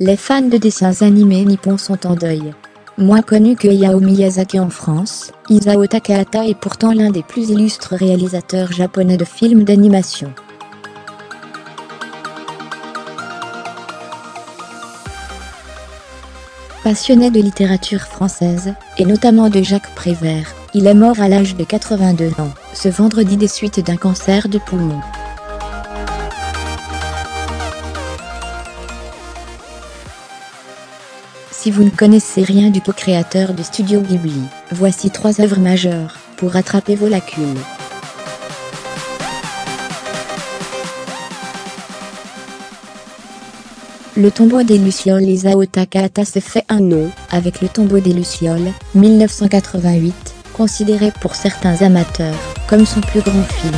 Les fans de dessins animés nippons sont en deuil. Moins connu que Hayao Miyazaki en France, Isao Takahata est pourtant l'un des plus illustres réalisateurs japonais de films d'animation. Passionné de littérature française, et notamment de Jacques Prévert, il est mort à l'âge de 82 ans, ce vendredi des suites d'un cancer de poumon. Si vous ne connaissez rien du co-créateur du Studio Ghibli, voici trois œuvres majeures, pour rattraper vos lacunes. Le Tombeau des Lucioles. Isao Takahata s'est fait un nom, avec Le Tombeau des Lucioles, 1988, considéré pour certains amateurs, comme son plus grand film.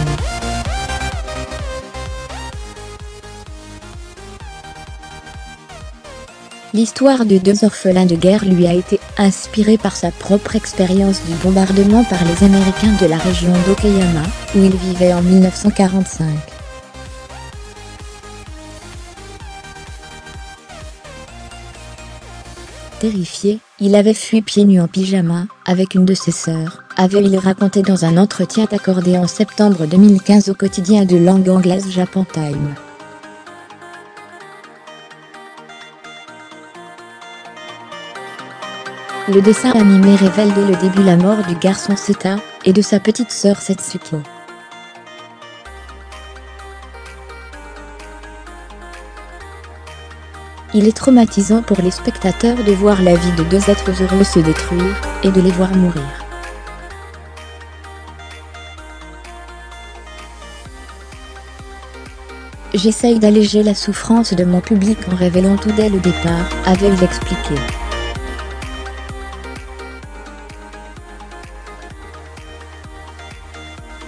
L'histoire de deux orphelins de guerre lui a été inspirée par sa propre expérience du bombardement par les Américains de la région d'Okayama, où il vivait en 1945. Terrifié, il avait fui pieds nus en pyjama, avec une de ses sœurs, avait-il raconté dans un entretien accordé en septembre 2015 au quotidien de langue anglaise Japan Times. Le dessin animé révèle dès le début la mort du garçon Seita, et de sa petite sœur Setsuko. Il est traumatisant pour les spectateurs de voir la vie de deux êtres heureux se détruire, et de les voir mourir. J'essaye d'alléger la souffrance de mon public en révélant tout dès le départ, avait-il expliqué.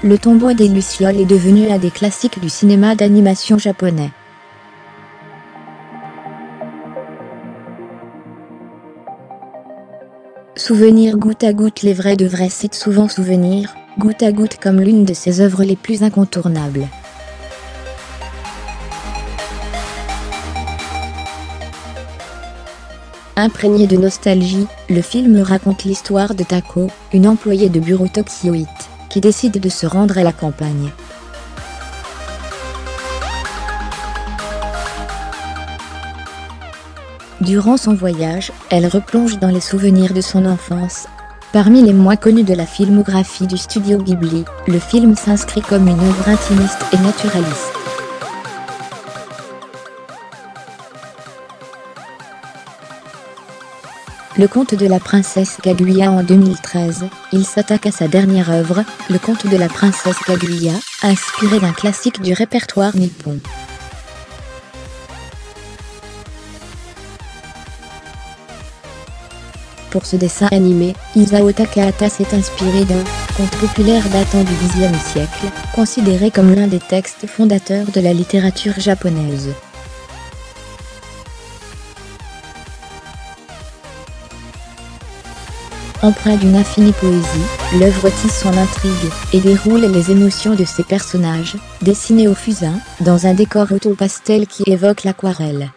Le Tombeau des Lucioles est devenu un des classiques du cinéma d'animation japonais. Souvenirs goutte à goutte. Les vrais de vrais citent souvent Souvenirs goutte à goutte comme l'une de ses œuvres les plus incontournables. Imprégné de nostalgie, le film raconte l'histoire de Taeko, une employée de bureau tokyoïte, qui décide de se rendre à la campagne. Durant son voyage, elle replonge dans les souvenirs de son enfance. Parmi les moins connus de la filmographie du Studio Ghibli, le film s'inscrit comme une œuvre intimiste et naturaliste. Le Conte de la Princesse Kaguya. En 2013, il s'attaque à sa dernière œuvre, Le Conte de la Princesse Kaguya, inspiré d'un classique du répertoire nippon. Pour ce dessin animé, Isao Takahata s'est inspiré d'un conte populaire datant du Xe siècle, considéré comme l'un des textes fondateurs de la littérature japonaise. Empreint d'une infinie poésie, l'œuvre tisse son intrigue, et déroule les émotions de ses personnages, dessinés au fusain, dans un décor auto-pastel qui évoque l'aquarelle.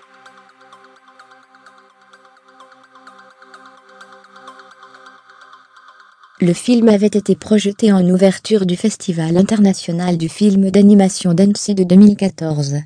Le film avait été projeté en ouverture du Festival international du film d'animation d'Annecy de 2014.